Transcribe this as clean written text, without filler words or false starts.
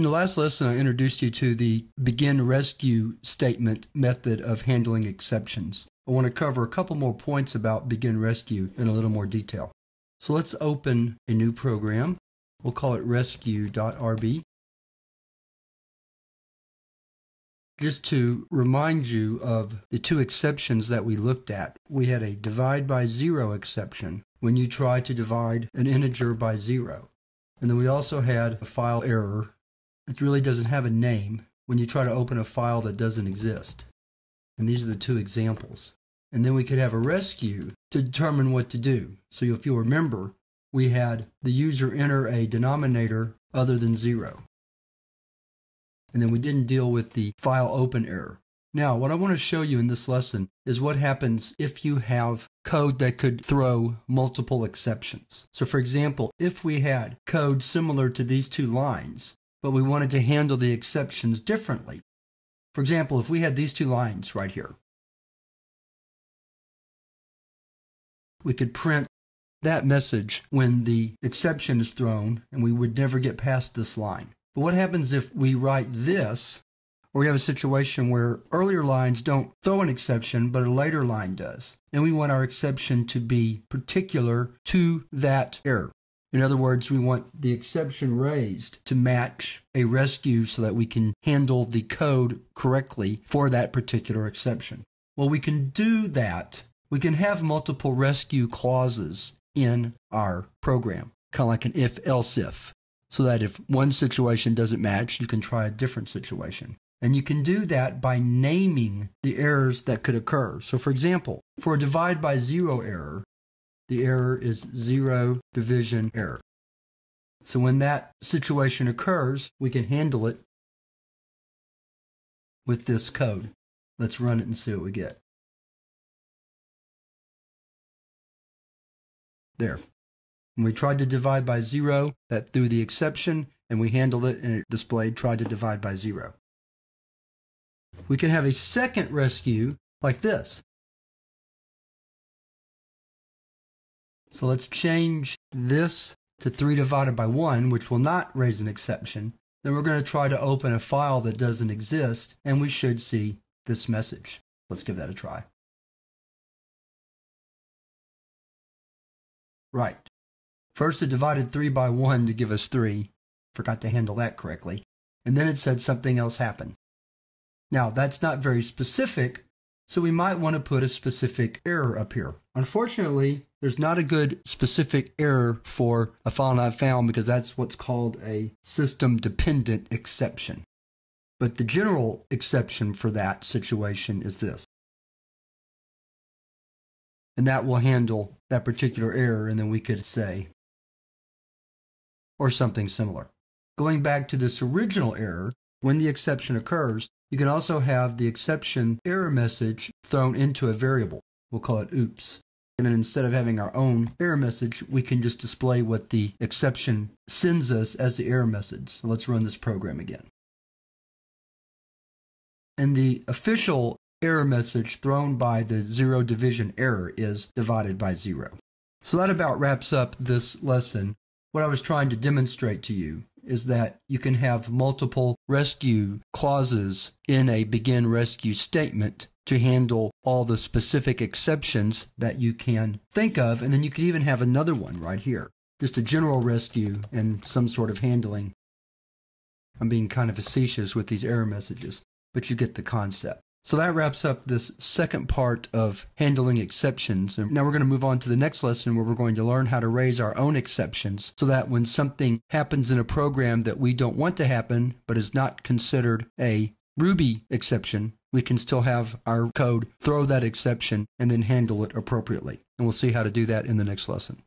In the last lesson, I introduced you to the begin rescue statement method of handling exceptions. I want to cover a couple more points about begin rescue in a little more detail. So let's open a new program. We'll call it rescue.rb. Just to remind you of the two exceptions that we looked at, we had a divide by zero exception when you try to divide an integer by zero. And then we also had a file error. It really doesn't have a name when you try to open a file that doesn't exist. And these are the two examples. And then we could have a rescue to determine what to do. So if you'll remember, we had the user enter a denominator other than zero. And then we didn't deal with the file open error. Now, what I want to show you in this lesson is what happens if you have code that could throw multiple exceptions. So for example, if we had code similar to these two lines, but we wanted to handle the exceptions differently. For example, if we had these two lines right here, we could print that message when the exception is thrown, and we would never get past this line. But what happens if we write this, or we have a situation where earlier lines don't throw an exception, but a later line does, and we want our exception to be particular to that error? In other words, we want the exception raised to match a rescue so that we can handle the code correctly for that particular exception. Well, we can do that. We can have multiple rescue clauses in our program, kind of like an if-else-if, so that if one situation doesn't match, you can try a different situation. And you can do that by naming the errors that could occur. So for example, for a divide by zero error, the error is zero division error. So when that situation occurs, we can handle it with this code. Let's run it and see what we get. There. When we tried to divide by zero, that threw the exception, and we handled it, and it displayed tried to divide by zero. We can have a second rescue like this. So let's change this to 3 divided by 1, which will not raise an exception. Then we're going to try to open a file that doesn't exist, and we should see this message. Let's give that a try. Right. First it divided 3 by 1 to give us 3. Forgot to handle that correctly. And then it said something else happened. Now, that's not very specific, so we might want to put a specific error up here. Unfortunately, there's not a good specific error for a file not found because that's what's called a system-dependent exception. But the general exception for that situation is this. And that will handle that particular error, and then we could say, or something similar. Going back to this original error, when the exception occurs, you can also have the exception error message thrown into a variable. We'll call it oops. And then instead of having our own error message, we can just display what the exception sends us as the error message. So let's run this program again. And the official error message thrown by the zero division error is divided by zero. So that about wraps up this lesson. What I was trying to demonstrate to you is that you can have multiple rescue clauses in a begin rescue statement to handle all the specific exceptions that you can think of, and then you could even have another one right here. Just a general rescue and some sort of handling. I'm being kind of facetious with these error messages, but you get the concept. So that wraps up this second part of handling exceptions. And now we're going to move on to the next lesson where we're going to learn how to raise our own exceptions so that when something happens in a program that we don't want to happen but is not considered a Ruby exception, we can still have our code throw that exception and then handle it appropriately. And we'll see how to do that in the next lesson.